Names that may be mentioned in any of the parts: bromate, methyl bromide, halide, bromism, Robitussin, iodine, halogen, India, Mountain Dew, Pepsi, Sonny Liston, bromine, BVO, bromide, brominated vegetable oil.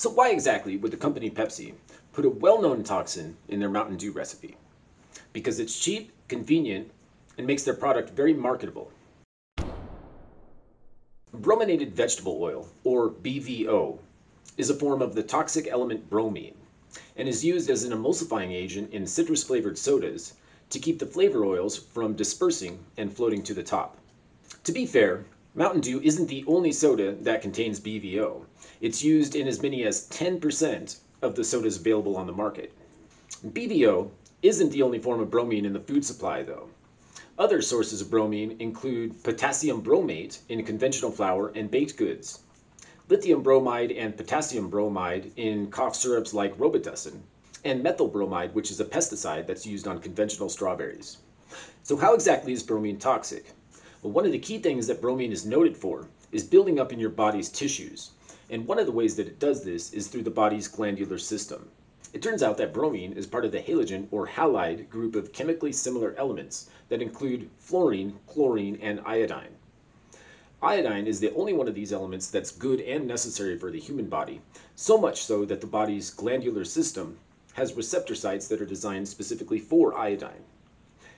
So why exactly would the company Pepsi put a well-known toxin in their Mountain Dew recipe? Because it's cheap, convenient, and makes their product very marketable. Brominated vegetable oil, or BVO, is a form of the toxic element bromine and is used as an emulsifying agent in citrus-flavored sodas to keep the flavor oils from dispersing and floating to the top. To be fair, Mountain Dew isn't the only soda that contains BVO. It's used in as many as 10% of the sodas available on the market. BVO isn't the only form of bromine in the food supply, though. Other sources of bromine include potassium bromate in conventional flour and baked goods, lithium bromide and potassium bromide in cough syrups like Robitussin, and methyl bromide, which is a pesticide that's used on conventional strawberries. So how exactly is bromine toxic? Well, one of the key things that bromine is noted for is building up in your body's tissues, and one of the ways that it does this is through the body's glandular system. It turns out that bromine is part of the halogen or halide group of chemically similar elements that include fluorine, chlorine, and iodine. Iodine is the only one of these elements that's good and necessary for the human body, so much so that the body's glandular system has receptor sites that are designed specifically for iodine.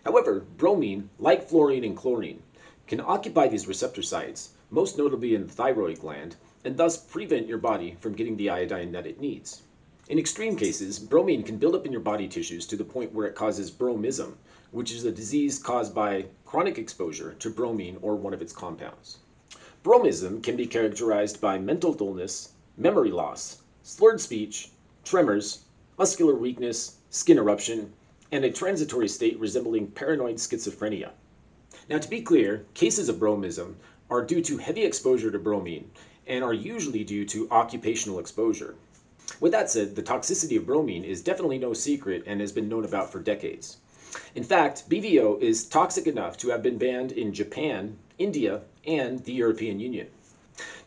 However, bromine, like fluorine and chlorine, can occupy these receptor sites, most notably in the thyroid gland, and thus prevent your body from getting the iodine that it needs. In extreme cases, bromine can build up in your body tissues to the point where it causes bromism, which is a disease caused by chronic exposure to bromine or one of its compounds. Bromism can be characterized by mental dullness, memory loss, slurred speech, tremors, muscular weakness, skin eruption, and a transitory state resembling paranoid schizophrenia. Now, to be clear, cases of bromism are due to heavy exposure to bromine and are usually due to occupational exposure. With that said, the toxicity of bromine is definitely no secret and has been known about for decades. In fact, BVO is toxic enough to have been banned in Japan, India, and the European Union.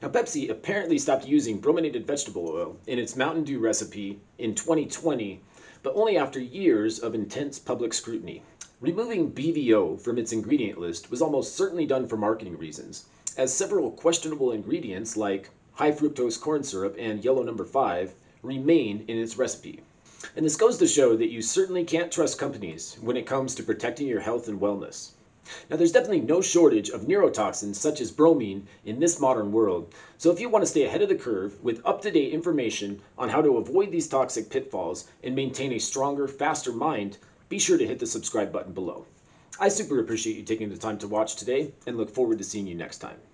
Now, Pepsi apparently stopped using brominated vegetable oil in its Mountain Dew recipe in 2020, but only after years of intense public scrutiny. Removing BVO from its ingredient list was almost certainly done for marketing reasons, as several questionable ingredients like high fructose corn syrup and yellow No. 5 remain in its recipe. And this goes to show that you certainly can't trust companies when it comes to protecting your health and wellness. Now, there's definitely no shortage of neurotoxins such as bromine in this modern world, so if you want to stay ahead of the curve with up-to-date information on how to avoid these toxic pitfalls and maintain a stronger, faster mind, be sure to hit the subscribe button below. I super appreciate you taking the time to watch today and look forward to seeing you next time.